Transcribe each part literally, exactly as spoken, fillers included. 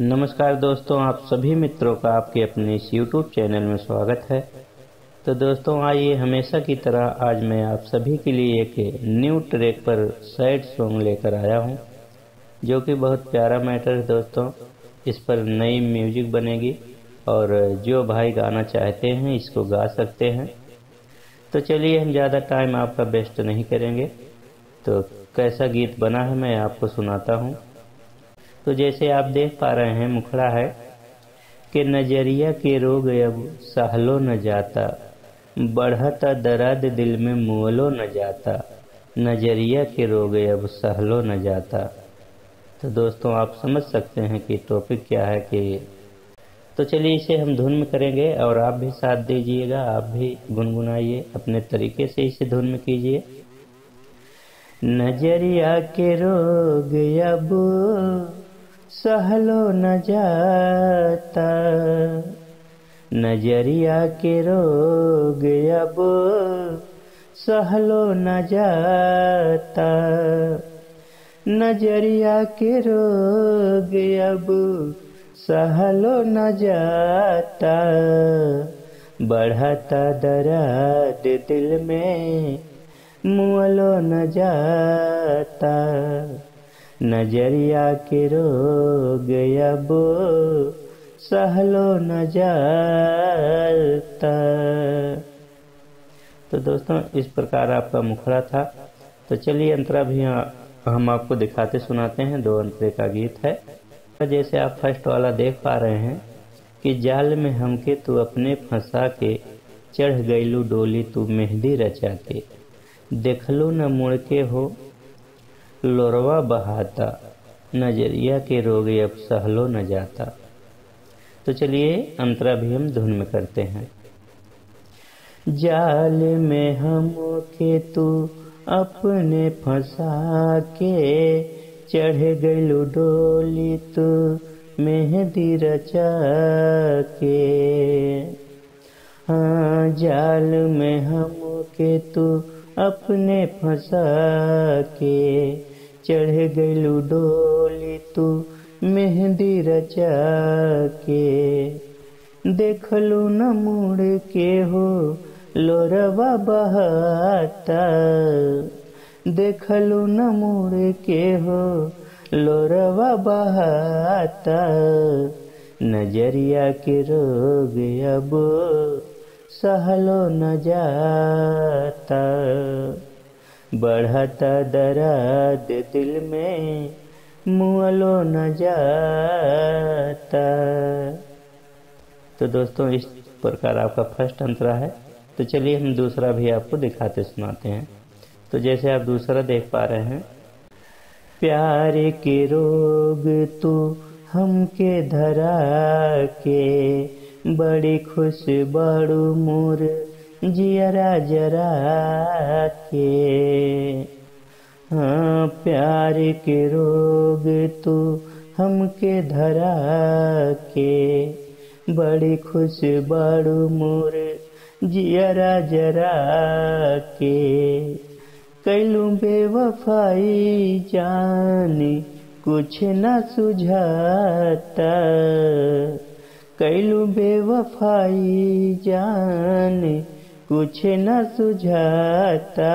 नमस्कार दोस्तों, आप सभी मित्रों का आपके अपने इस यूट्यूब चैनल में स्वागत है। तो दोस्तों, आइए हमेशा की तरह आज मैं आप सभी के लिए एक न्यू ट्रैक पर सैड सॉन्ग लेकर आया हूं, जो कि बहुत प्यारा मैटर है दोस्तों। इस पर नई म्यूजिक बनेगी और जो भाई गाना चाहते हैं इसको गा सकते हैं। तो चलिए, हम ज़्यादा टाइम आपका वेस्ट नहीं करेंगे। तो कैसा गीत बना है मैं आपको सुनाता हूँ। तो जैसे आप देख पा रहे हैं, मुखड़ा है कि नजरिया के रोग अब सहलो न जाता, बढ़ता दर्द दिल में मोलो न जाता, नजरिया के रोग अब सहलो न जाता। तो दोस्तों, आप समझ सकते हैं कि टॉपिक क्या है कि। तो चलिए, इसे हम धुन में करेंगे और आप भी साथ दीजिएगा, आप भी गुनगुनाइए, अपने तरीके से इसे धुन में कीजिए। नजरिया के रोग अब सहलो न जाता, नजरिया के रोग अब सहलो न जाता, नजरिया के रोग अब सहलो न जाता, बढ़ता दर्द दिल में मुअलो न जाता, नजरिया के रोग अब सहलो न जाता। तो दोस्तों, इस प्रकार आपका मुखड़ा था। तो चलिए, अंतरा भी हम आपको दिखाते सुनाते हैं। दो अंतरे का गीत है। तो जैसे आप फर्स्ट वाला देख पा रहे हैं कि जाल में हमके तू अपने फंसा के, चढ़ गईलू डोली तू मेहंदी रचा के, देखलू न मुड़ के हो लोरवा बहाता, नजरिया के रोग अब सहलो न जाता। तो चलिए, अंतरा भी हम धुन में करते हैं। जाल में हम के तू अपने फंसा के, चढ़ गईलू डोली तू मेहंदी रचा के, हाँ जाल में हम के तू अपने फंसा के, चढ़ गईलू डोली तू मेहंदी रचा के, देखलू न मुड़ के हो लोरवा बहाता, देखलू न मुड़ के हो लोरवा बहाता, नजरिया के रोग अब सहलो न जाता, बढ़ता दर्द दिल में मुअलो न जाता। तो दोस्तों, इस प्रकार आपका फर्स्ट अंतरा है। तो चलिए, हम दूसरा भी आपको दिखाते सुनाते हैं। तो जैसे आप दूसरा देख पा रहे हैं, प्यार के रोग तू हमके धरा के, बड़ी खुश बड़ू मोर जियरा जरा के, हाँ प्यार के रोग तू हमके धरा के, बड़ी खुश बड़ू मोर जियरा जरा के, कैलू बेवफाई जानी कुछ न सुझाता, कैलू बेवफाई जान कुछ न सुझाता,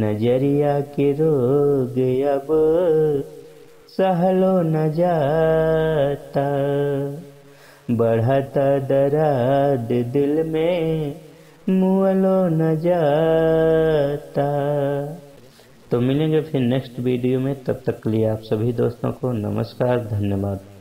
नजरिया के रोग अब सहलो न जाता, बढ़ता दर्द दिल में मुअलो न जाता। तो मिलेंगे फिर नेक्स्ट वीडियो में, तब तक के लिए आप सभी दोस्तों को नमस्कार, धन्यवाद।